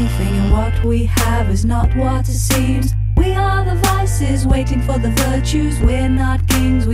everything, and what we have is not what it seems. We are the vices waiting for the virtues. We're not kings.